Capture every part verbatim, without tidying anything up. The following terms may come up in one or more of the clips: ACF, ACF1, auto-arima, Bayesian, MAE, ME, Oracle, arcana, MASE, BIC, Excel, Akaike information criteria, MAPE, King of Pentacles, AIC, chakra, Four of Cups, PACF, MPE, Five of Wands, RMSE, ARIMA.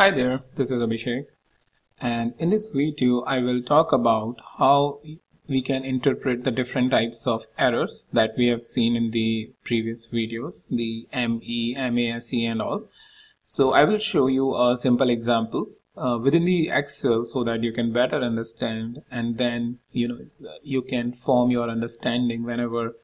Hi there, this is Abhishek, and in this video I will talk about how we can interpret the different types of errors that we have seen in the previous videos, the M E, MASE and all. So I will show you a simple example uh, within the Excel so that you can better understand, and then you know you can form your understanding whenever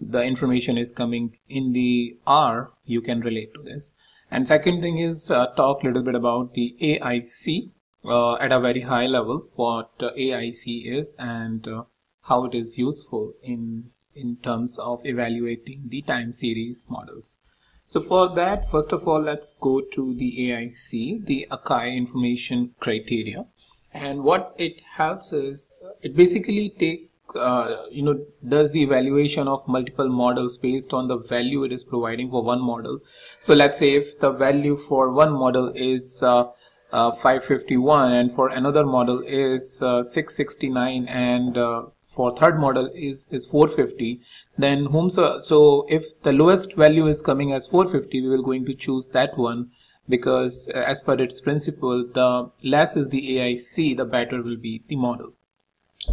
the information is coming in the R, you can relate to this. And second thing is uh, talk a little bit about the A I C uh, at a very high level, what uh, A I C is and uh, how it is useful in in terms of evaluating the time series models. So for that, first of all, let's go to the A I C, the Akaike information criteria, and what it helps is it basically takes uh, you know does the evaluation of multiple models based on the value it is providing for one model. So let's say if the value for one model is uh, uh, five fifty-one and for another model is uh, six sixty-nine and uh, for third model is is four fifty, then whom so, so if the lowest value is coming as four fifty, we will going to choose that one, because uh, as per its principle, the less is the A I C, the better will be the model.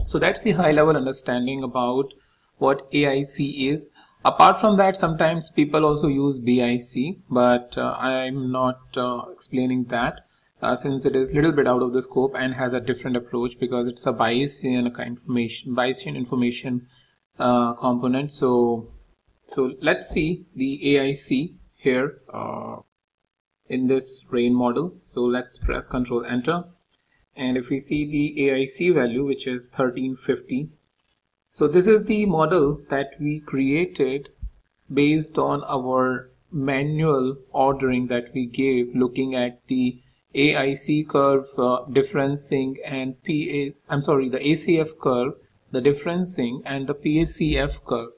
So that's the high level understanding about what A I C is. Apart from that, sometimes people also use B I C, but uh, I'm not uh, explaining that uh, since it is a little bit out of the scope and has a different approach, because it's a Bayesian information, Bayesian information uh, component. So, so let's see the A I C here uh, in this rain model. So let's press Control Enter. And if we see the A I C value, which is thirteen fifty, so this is the model that we created based on our manual ordering that we gave, looking at the A I C curve, uh, differencing, and P A, I'm sorry, the A C F curve, the differencing, and the P A C F curve.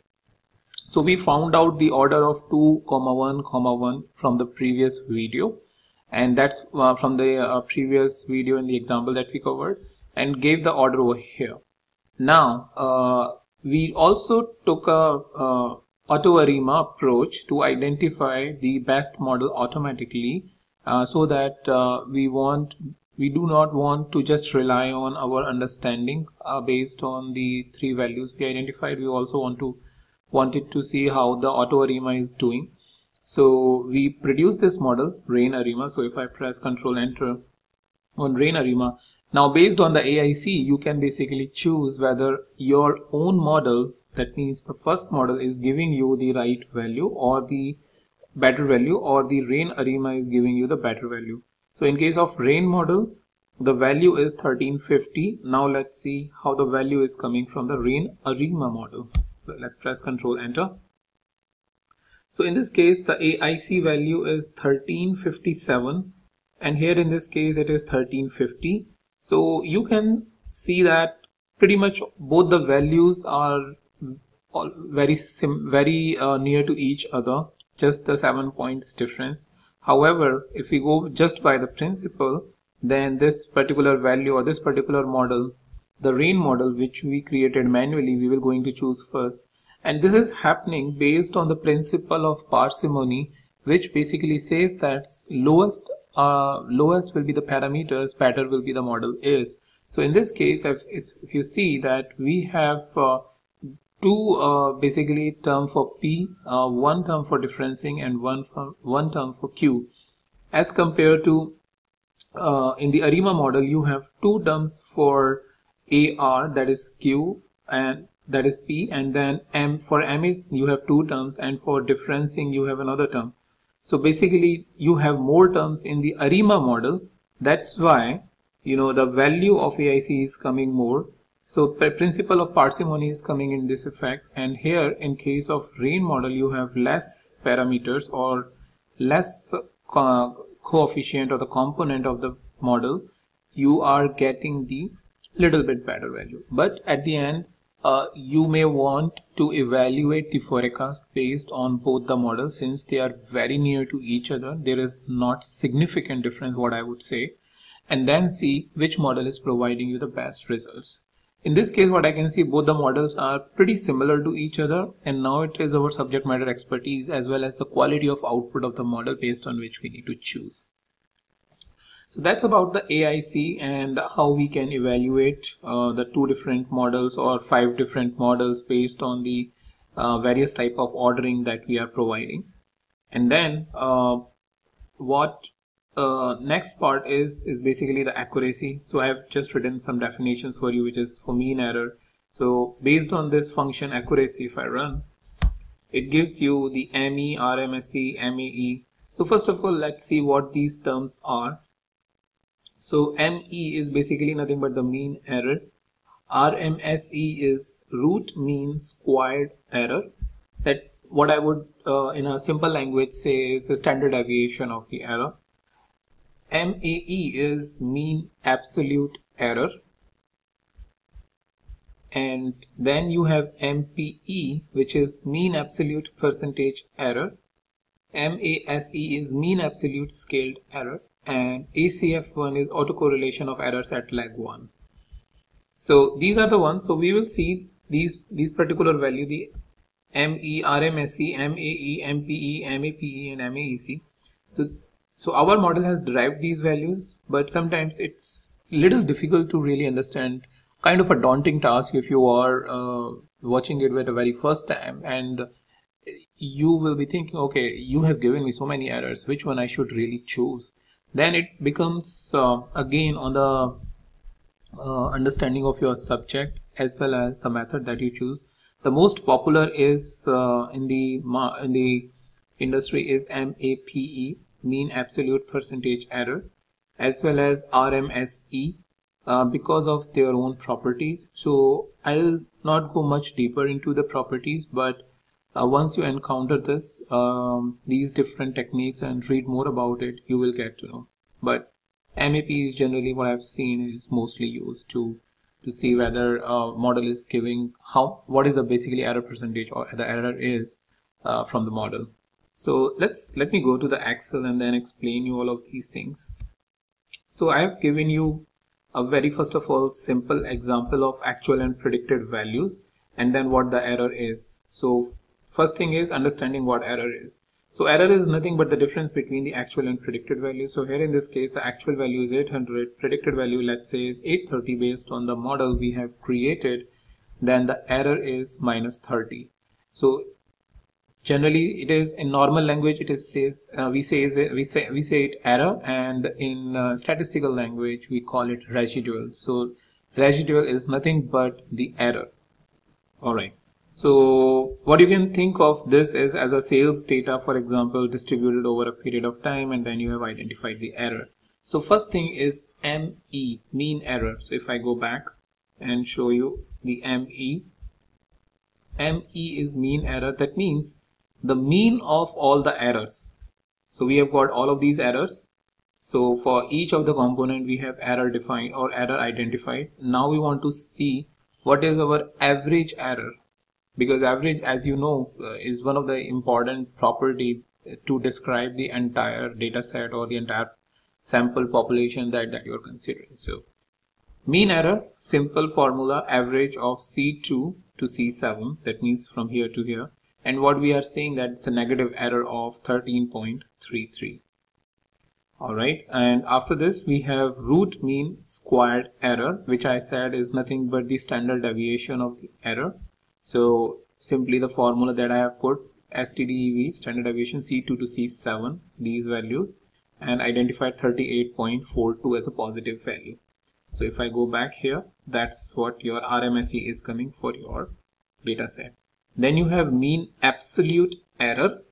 So we found out the order of two, one, one from the previous video. And that's uh, from the uh, previous video in the example that we covered, and gave the order over here. Now uh, we also took a uh, auto-arima approach to identify the best model automatically, uh, so that uh, we want we do not want to just rely on our understanding uh, based on the three values we identified. We also want to wanted to see how the auto-arima is doing. So we produce this model, rain arima. So if I press Control Enter on rain arima, now based on the A I C, you can basically choose whether your own model, that means the first model, is giving you the right value or the better value, or the rain arima is giving you the better value. So in case of rain model, the value is thirteen fifty. Now let's see how the value is coming from the rain arima model. So let's press Control Enter. So in this case, the A I C value is thirteen fifty-seven, and here in this case it is thirteen fifty. So you can see that pretty much both the values are all very sim very uh, near to each other, just the seven points difference. However, if we go just by the principle, then this particular value or this particular model, the rain model which we created manually, we will going to choose first. And this is happening based on the principle of parsimony, which basically says that lowest uh, lowest will be the parameters, better will be the model is. So in this case, if, if you see that we have uh, two uh, basically term for P, uh, one term for differencing and one, for, one term for Q. As compared to uh, in the arima model, you have two terms for A R, that is Q, and that is P, and then M for M E you have two terms, and for differencing you have another term. So basically you have more terms in the arima model. That's why you know the value of A I C is coming more. So the principle of parsimony is coming in this effect, and here in case of rain model you have less parameters or less co coefficient or the component of the model. You are getting the little bit better value, but at the end Uh, you may want to evaluate the forecast based on both the models, since they are very near to each other. There is not significant difference, what I would say, and then see which model is providing you the best results. In this case, what I can see, both the models are pretty similar to each other, and now it is our subject matter expertise as well as the quality of output of the model based on which we need to choose. So that's about the A I C and how we can evaluate uh, the two different models or five different models based on the uh, various type of ordering that we are providing. And then uh, what uh, next part is is basically the accuracy. So I have just written some definitions for you, which is for mean error. So based on this function accuracy, if I run, it gives you the M E, R M S E, M A E. So first of all, let's see what these terms are. So M E is basically nothing but the mean error. R M S E is root mean squared error. That what I would uh, in a simple language say is the standard deviation of the error. M A E is mean absolute error. And then you have M P E, which is mean absolute percentage error. M A S E is mean absolute scaled error. And A C F one is autocorrelation of errors at lag one. So these are the ones. So we will see these, these particular value, the M E, R M S E, M A E, M P E, M A P E and M A E C. So, so our model has derived these values, but sometimes it's a little difficult to really understand. Kind of a daunting task if you are uh, watching it for the very first time, and you will be thinking, okay, you have given me so many errors, which one I should really choose? Then it becomes uh, again on the uh, understanding of your subject as well as the method that you choose. The most popular is uh, in the ma in the industry is M A P E, mean absolute percentage error, as well as R M S E. Uh, because of their own properties. So I'll not go much deeper into the properties, but uh, once you encounter this um, these different techniques and read more about it, you will get to know. But M A P E is generally what I've seen is mostly used to to see whether a model is giving how what is the basically error percentage or the error is uh, from the model. So let's let me go to the Excel and then explain you all of these things. So I have given you a very first of all simple example of actual and predicted values, and then what the error is. So first thing is understanding what error is. So error is nothing but the difference between the actual and predicted value. So here in this case the actual value is eight hundred, predicted value let's say is eight thirty based on the model we have created, then the error is minus thirty. So generally it is in normal language it is says uh, we say is we say we say it error, and in uh, statistical language we call it residual. So residual is nothing but the error. All right. So what you can think of this is as a sales data, for example, distributed over a period of time, and then you have identified the error. So first thing is M E, mean error. So if I go back and show you the M E, M E is mean error. That means the mean of all the errors. So we have got all of these errors. So for each of the component we have error defined or error identified. Now we want to see what is our average error, because average, as you know, is one of the important property to describe the entire data set or the entire sample population that, that you're considering. So mean error, simple formula, average of C two to C seven, that means from here to here. And what we are saying that it's a negative error of thirteen point three three. All right. And after this, we have root mean squared error, which I said is nothing but the standard deviation of the error. So simply the formula that I have put, S T D E V, standard deviation C two to C seven, these values, and identified thirty-eight point four two as a positive value. So if I go back here, that's what your R M S E is coming for your data set. Then you have mean absolute error.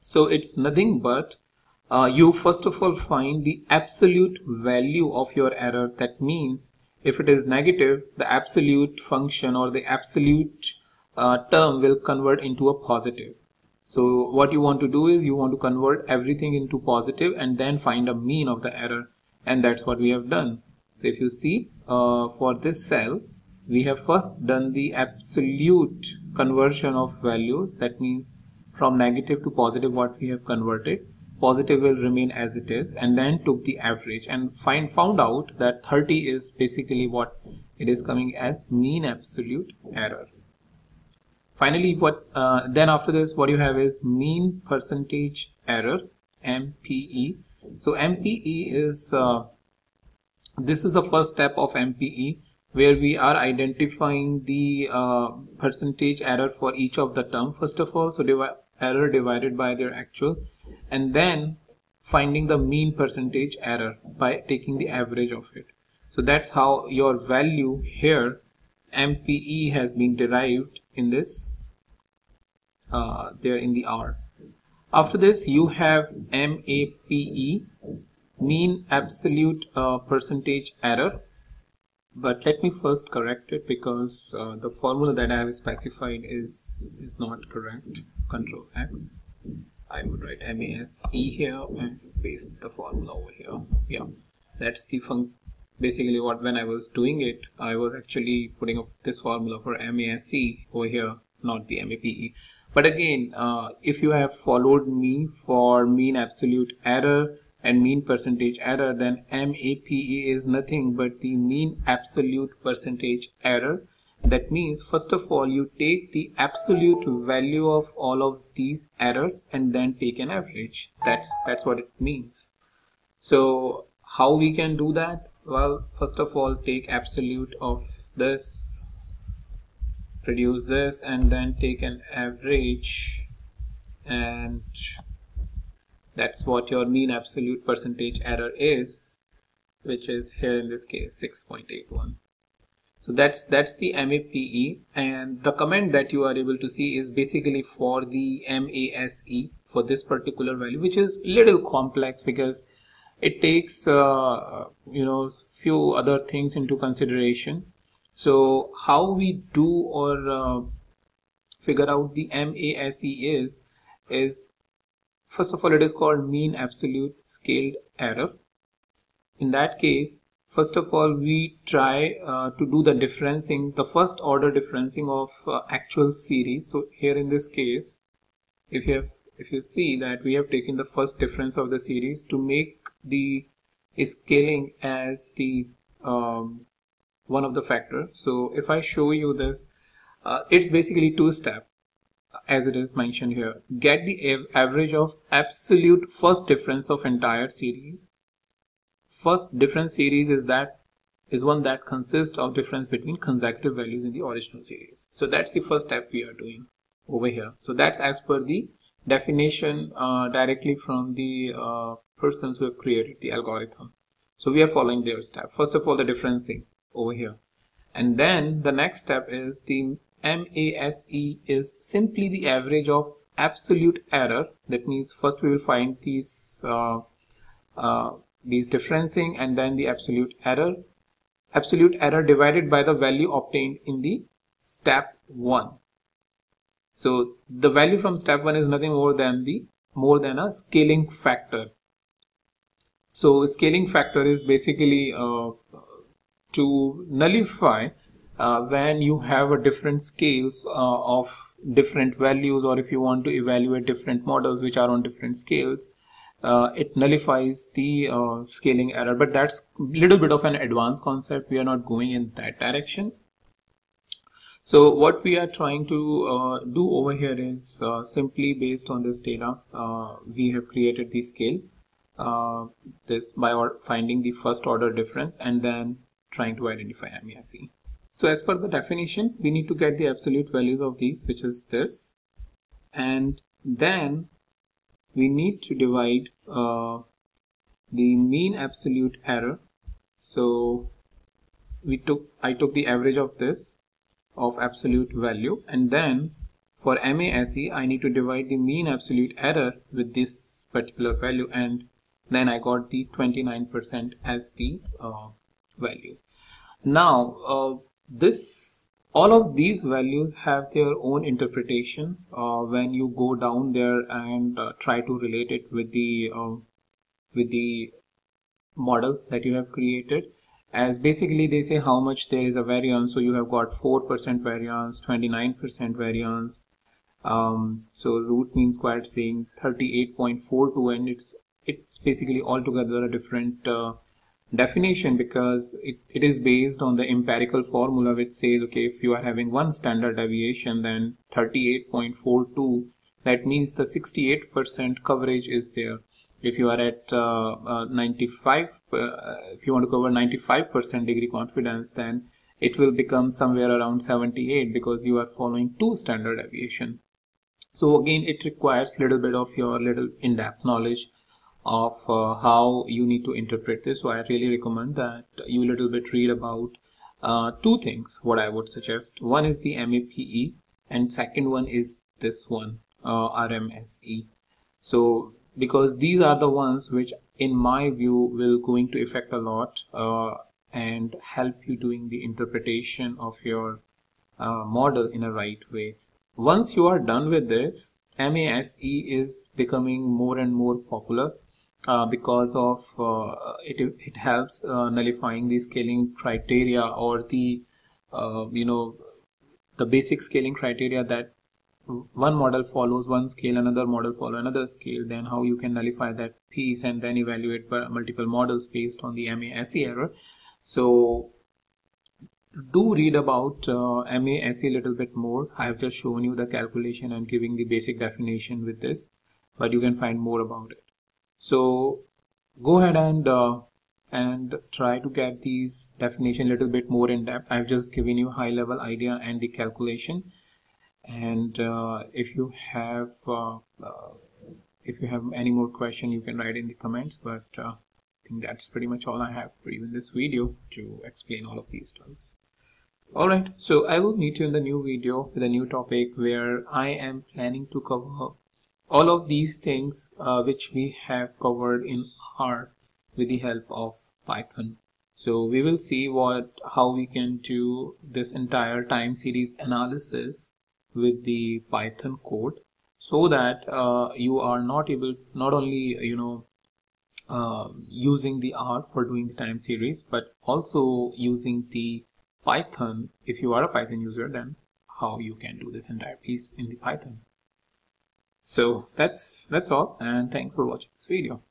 So it's nothing but uh, you first of all find the absolute value of your error. That means if it is negative, the absolute function or the absolute uh, term will convert into a positive. So what you want to do is you want to convert everything into positive and then find a mean of the error. And that's what we have done. So if you see uh, for this cell, we have first done the absolute conversion of values. That means from negative to positive what we have converted. Positive will remain as it is, and then took the average and find found out that thirty is basically what it is coming as mean absolute error. Finally, what uh, then after this what you have is mean percentage error, M P E. So M P E is, uh, this is the first step of M P E, where we are identifying the uh, percentage error for each of the term, first of all, so divi error divided by their actual, and then finding the mean percentage error by taking the average of it. So that's how your value here, M P E, has been derived in this, uh, there in the R. After this, you have M A P E, mean absolute uh, percentage error. But let me first correct it, because uh, the formula that I have specified is, is not correct. Control X. I would write MASE here and paste the formula over here. Yeah, that's the function. Basically, what when I was doing it, I was actually putting up this formula for MASE over here, not the M A P E. But again, uh, if you have followed me for mean absolute error and mean percentage error, then M A P E is nothing but the mean absolute percentage error. That means, first of all, you take the absolute value of all of these errors and then take an average. That's, that's what it means. So how we can do that? Well, first of all, take absolute of this, reduce this, and then take an average, and that's what your mean absolute percentage error is, which is here in this case six point eight one. So that's that's the M A P E, and the comment that you are able to see is basically for the MASE for this particular value, which is little complex because it takes uh, you know, few other things into consideration. So how we do or uh, figure out the MASE is is first of all, it is called mean absolute scaled error. In that case, first of all, we try uh, to do the differencing, the first order differencing of uh, actual series. So here in this case, if you have if you see that we have taken the first difference of the series to make the scaling as the um, one of the factor. So if I show you this, uh, it's basically two step, as it is mentioned here. Get the average of absolute first difference of entire series. First difference series is that is one that consists of difference between consecutive values in the original series. So that's the first step we are doing over here. So that's as per the definition uh, directly from the uh, persons who have created the algorithm. So we are following their step. First of all, the differencing over here, and then the next step is the MASE is simply the average of absolute error. That means first we will find these uh, uh, these differencing and then the absolute error, absolute error divided by the value obtained in the step one. So the value from step one is nothing more than the more than a scaling factor. So scaling factor is basically uh, to nullify uh, when you have a different scales uh, of different values, or if you want to evaluate different models which are on different scales, uh, it nullifies the uh, scaling error. But that's a little bit of an advanced concept. We are not going in that direction. So what we are trying to uh, do over here is uh, simply based on this data, uh, we have created the scale uh, this by or finding the first order difference and then trying to identify MASE. So as per the definition, we need to get the absolute values of these, which is this, and then we need to divide uh, the mean absolute error. So we took I took the average of this of absolute value, and then for MASE I need to divide the mean absolute error with this particular value, and then I got the twenty-nine percent as the uh, value. Now uh, this all of these values have their own interpretation uh, when you go down there and uh, try to relate it with the uh, with the model that you have created. As basically they say how much there is a variance, so you have got four percent variance, twenty-nine percent variance, um, so root mean squared saying thirty-eight point four two, and it's it's basically altogether a different uh, definition, because it, it is based on the empirical formula which says, okay, if you are having one standard deviation, then thirty-eight point four two, that means the sixty-eight percent coverage is there. If you are at uh, uh, ninety-five, uh, if you want to cover ninety-five percent degree confidence, then it will become somewhere around seventy-eight because you are following two standard deviation. So again, it requires little bit of your little in-depth knowledge of uh, how you need to interpret this. So I really recommend that you little bit read about uh, two things. What I would suggest, one is the M A P E and second one is this one, uh, R M S E. So because these are the ones which in my view will going to affect a lot uh, and help you doing the interpretation of your uh, model in a right way. Once you are done with this, MASE is becoming more and more popular uh, because of uh, it, it helps uh, nullifying the scaling criteria or the uh, you know the basic scaling criteria that one model follows one scale, another model follow another scale, then how you can nullify that piece and then evaluate multiple models based on the MASE error. So do read about uh, MASE a little bit more. I have just shown you the calculation and giving the basic definition with this, but you can find more about it. So go ahead and uh, and try to get these definition a little bit more in depth. I've just given you high level idea and the calculation. And uh, if you have uh, uh, if you have any more question, you can write in the comments, but uh, I think that's pretty much all I have for you in this video to explain all of these terms. Alright, so I will meet you in the new video with a new topic where I am planning to cover all of these things uh, which we have covered in R with the help of Python. So we will see what how we can do this entire time series analysis with the Python code, so that uh, you are not able not only you know uh, using the R for doing the time series, but also using the Python. If you are a Python user, then how you can do this entire piece in the Python. So that's that's all, and thanks for watching this video.